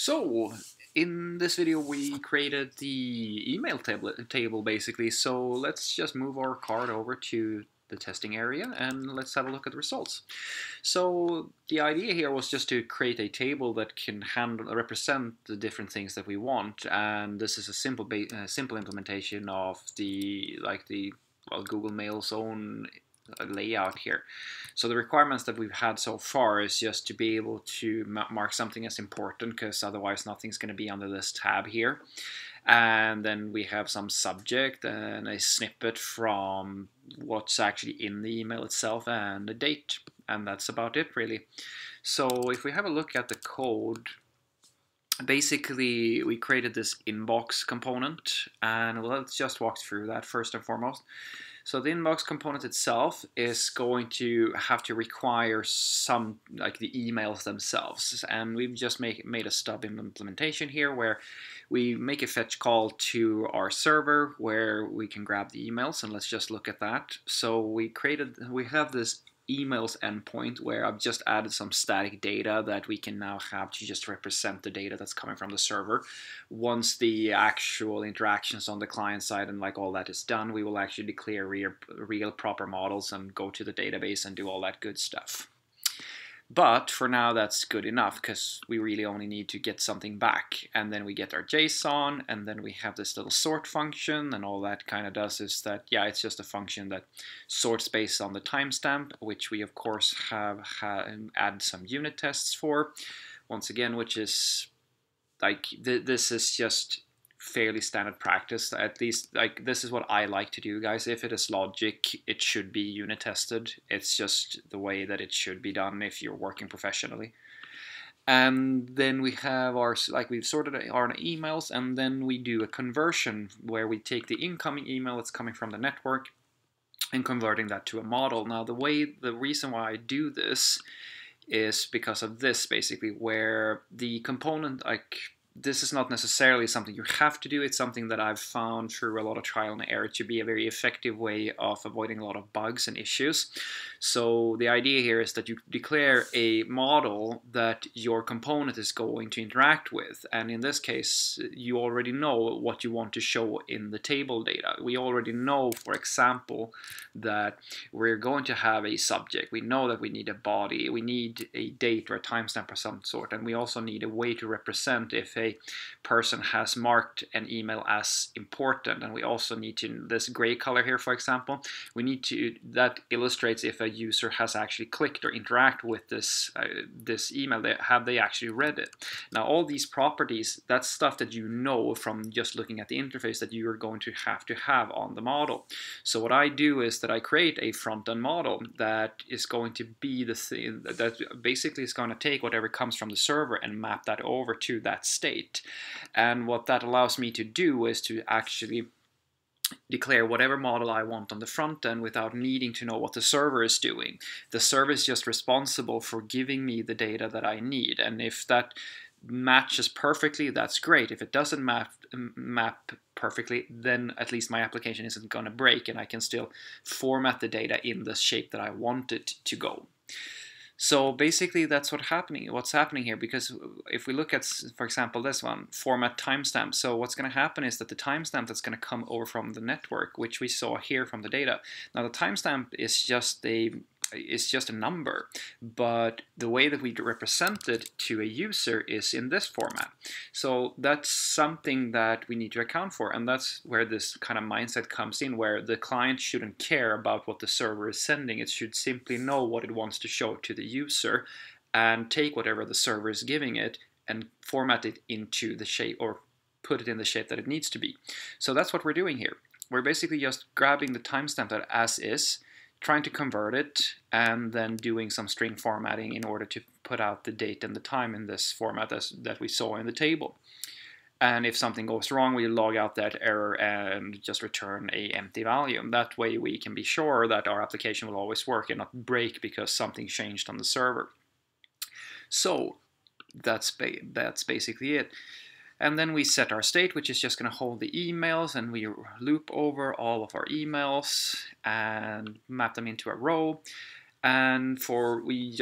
So, in this video we created the email table basically, so let's just move our card over to the testing area and let's have a look at the results. So the idea here was just to create a table that can represent the different things that we want, and this is a simple implementation of the Google Mail's own layout here. So the requirements that we've had so far is just to be able to mark something as important, because otherwise nothing's going to be under this tab here. And then we have some subject and a snippet from what's actually in the email itself and a date, and that's about it really. So if we have a look at the code, basically we created this inbox component, and let's just walk through that first and foremost. So the inbox component itself is going to have to require some, like the emails themselves, and we've just made a stub implementation here where we make a fetch call to our server where we can grab the emails, and let's just look at that. So we have this emails endpoint where I've just added some static data that we can now have to just represent the data that's coming from the server. Once the actual interactions on the client side and like all that is done, we will actually declare real proper models and go to the database and do all that good stuff. But for now that's good enough, because we really only need to get something back, and then we get our JSON, and then we have this little sort function, and all that kind of does is that, yeah, it's just a function that sorts based on the timestamp, which we of course have added some unit tests for, once again, which is like this is just fairly standard practice, at least like this is what I like to do, guys. If it is logic, it should be unit tested. It's just the way that it should be done if you're working professionally. And then we have our, like we've sorted our emails, and then we do a conversion where we take the incoming email that's coming from the network and converting that to a model. Now the reason why I do this is because of this basically, where the component, like this is not necessarily something you have to do. It's something that I've found through a lot of trial and error to be a very effective way of avoiding a lot of bugs and issues. So the idea here is that you declare a model that your component is going to interact with. And in this case, you already know what you want to show in the table data. We already know, for example, that we're going to have a subject. We know that we need a body. We need a date or a timestamp of some sort. And we also need a way to represent if a person has marked an email as important. And we also need to, this gray color here for example, we need to, that illustrates if a user has actually clicked or interact with this this email, have they actually read it. Now all these properties, that's stuff that you know from just looking at the interface that you are going to have on the model. So what I do is that I create a front-end model that is going to be the thing that basically is going to take whatever comes from the server and map that over to that state. And what that allows me to do is to actually declare whatever model I want on the front end without needing to know what the server is doing. The server is just responsible for giving me the data that I need, and if that matches perfectly, that's great. If it doesn't map perfectly, then at least my application isn't going to break and I can still format the data in the shape that I want it to go. So basically that's what's happening here, because if we look at, for example, this one, format timestamp. So what's going to happen is that the timestamp that's going to come over from the network, which we saw here from the data. Now the timestamp is just a number, but the way that we represent it to a user is in this format. So that's something that we need to account for, and that's where this kind of mindset comes in, where the client shouldn't care about what the server is sending. It should simply know what it wants to show to the user and take whatever the server is giving it and format it into the shape, or put it in the shape that it needs to be. So that's what we're doing here. We're basically just grabbing the timestamp that as is, trying to convert it, and then doing some string formatting in order to put out the date and the time in this format that we saw in the table. And if something goes wrong, we log out that error and just return an empty value. And that way we can be sure that our application will always work and not break because something changed on the server. So that's basically it. And then we set our state, which is just going to hold the emails, and we loop over all of our emails and map them into a row. And we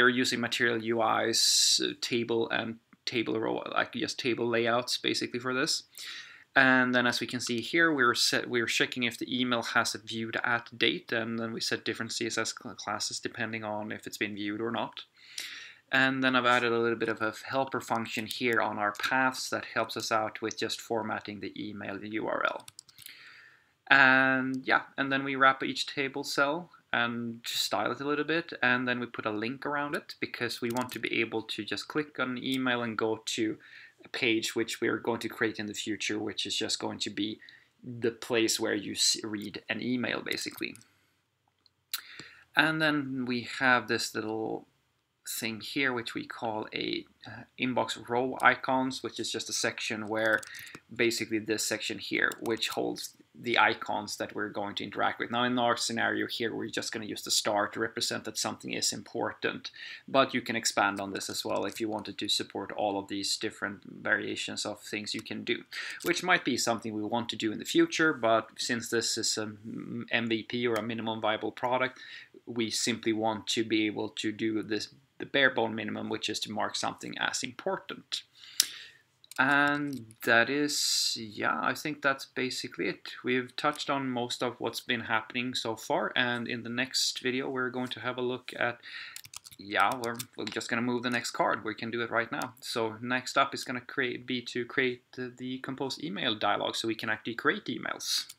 are using Material UI's table and table row, like just table layouts basically for this. And then as we can see here, we're checking if the email has a viewed at date, and then we set different CSS classes depending on if it's been viewed or not. And then I've added a little bit of a helper function here on our paths that helps us out with just formatting the email URL. And yeah, and then we wrap each table cell and just style it a little bit, and then we put a link around it because we want to be able to just click on an email and go to a page which we are going to create in the future, which is just going to be the place where you read an email basically. And then we have this little thing here which we call a inbox row icons, which is just a section where basically this section here which holds the icons that we're going to interact with. Now in our scenario here we're just going to use the star to represent that something is important, but you can expand on this as well if you wanted to support all of these different variations of things you can do, which might be something we want to do in the future, but since this is a MVP or a minimum viable product, we simply want to be able to do this the bare bone minimum, which is to mark something as important. And that is, yeah, I think that's basically it. We've touched on most of what's been happening so far, and in the next video we're going to have a look at, yeah, we're just going to move the next card. We can do it right now. So next up is going to be to create the compose email dialog so we can actually create emails.